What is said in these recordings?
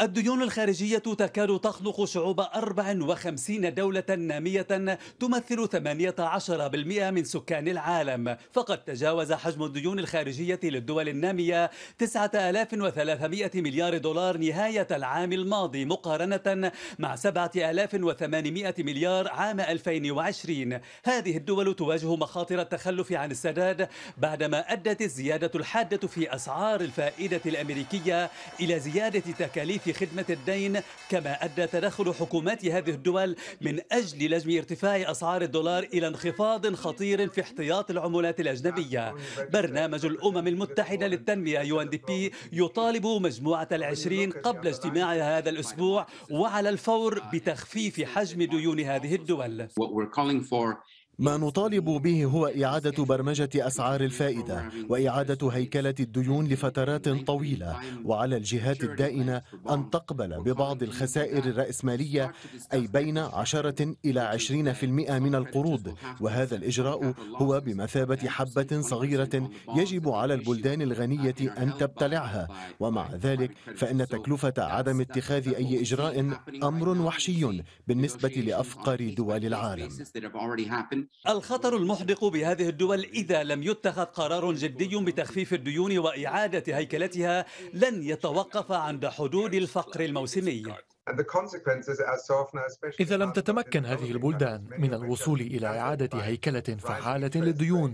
الديون الخارجية تكاد تخنق شعوب 54 دولة نامية تمثل 18% من سكان العالم. فقد تجاوز حجم الديون الخارجية للدول النامية 9300 مليار دولار نهاية العام الماضي، مقارنة مع 7800 مليار عام 2020. هذه الدول تواجه مخاطر التخلف عن السداد بعدما أدت الزيادة الحادة في أسعار الفائدة الأمريكية إلى زيادة تكاليف في خدمة الدين، كما أدى تدخل حكومات هذه الدول من أجل لجم ارتفاع أسعار الدولار إلى انخفاض خطير في احتياط العملات الأجنبية. برنامج الأمم المتحدة للتنمية UN DP يطالب مجموعة ال20 قبل اجتماعها هذا الأسبوع وعلى الفور بتخفيف حجم ديون هذه الدول. ما نطالب به هو إعادة برمجة أسعار الفائدة وإعادة هيكلة الديون لفترات طويلة، وعلى الجهات الدائنة أن تقبل ببعض الخسائر الرأسمالية، أي بين 10 إلى 20% من القروض، وهذا الإجراء هو بمثابة حبة صغيرة يجب على البلدان الغنية أن تبتلعها. ومع ذلك فإن تكلفة عدم اتخاذ أي إجراء أمر وحشي بالنسبة لأفقر دول العالم. الخطر المحدق بهذه الدول إذا لم يتخذ قرار جدي بتخفيف الديون وإعادة هيكلتها لن يتوقف عند حدود الفقر الموسمي. إذا لم تتمكن هذه البلدان من الوصول إلى إعادة هيكلة فعالة للديون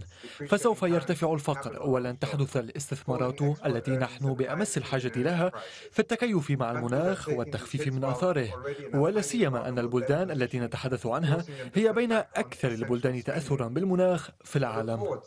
فسوف يرتفع الفقر، ولن تحدث الاستثمارات التي نحن بأمس الحاجة لها في التكيف مع المناخ والتخفيف من آثاره، ولا سيما أن البلدان التي نتحدث عنها هي بين أكثر البلدان تأثرا بالمناخ في العالم.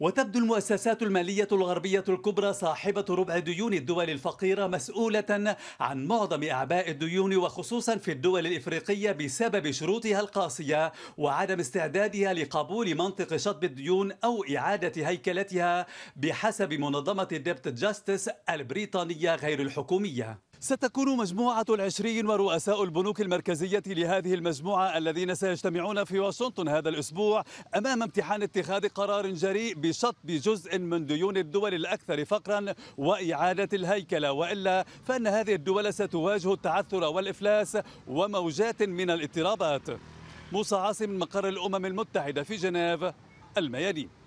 وتبدو المؤسسات المالية الغربية الكبرى صاحبة ربع ديون الدول الفقيرة مسؤولة عن معظم أعباء الديون، وخصوصا في الدول الإفريقية بسبب شروطها القاسية وعدم استعدادها لقبول منطق شطب الديون أو إعادة هيكلتها بحسب منظمة ديبت جاستس البريطانية غير الحكومية. ستكون مجموعة ال20 ورؤساء البنوك المركزية لهذه المجموعة الذين سيجتمعون في واشنطن هذا الأسبوع أمام امتحان اتخاذ قرار جريء بشطب جزء من ديون الدول الأكثر فقرا وإعادة الهيكلة، وإلا فإن هذه الدول ستواجه التعثر والإفلاس وموجات من الاضطرابات. موسى عاصم، مقر الأمم المتحدة في جنيف، الميادين.